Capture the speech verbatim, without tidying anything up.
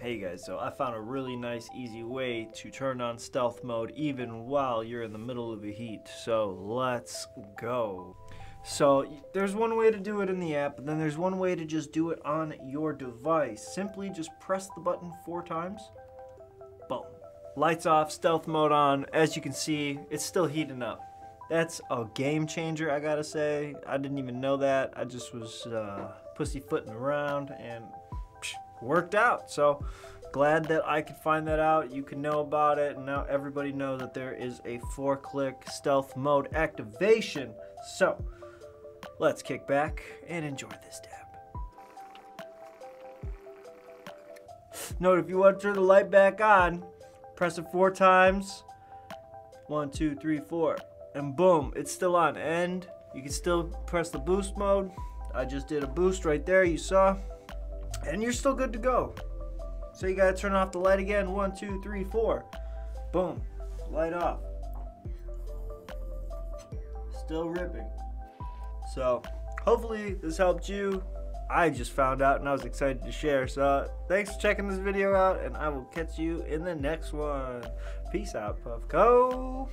Hey guys, so I found a really nice easy way to turn on stealth mode even while you're in the middle of the heat, so let's go. So there's one way to do it in the app, and then there's one way to just do it on your device. Simply just press the button four times, boom. Lights off, stealth mode on. As you can see, it's still heating up. That's a game changer, I gotta say. I didn't even know that. I just was uh, pussyfooting around and psh, worked out. So glad that I could find that out. You can know about it, and now everybody knows that there is a four-click stealth mode activation. So let's kick back and enjoy this dab. Note, if you want to turn the light back on, press it four times. One, two, three, four. And boom, it's still on, and you can still press the boost mode. I just did a boost right there, you saw, and you're still good to go. So you gotta turn off the light again. One, two, three, four. Boom, light off. Still ripping. So hopefully this helped you. I just found out and I was excited to share. So thanks for checking this video out, and I will catch you in the next one. Peace out, Puffco.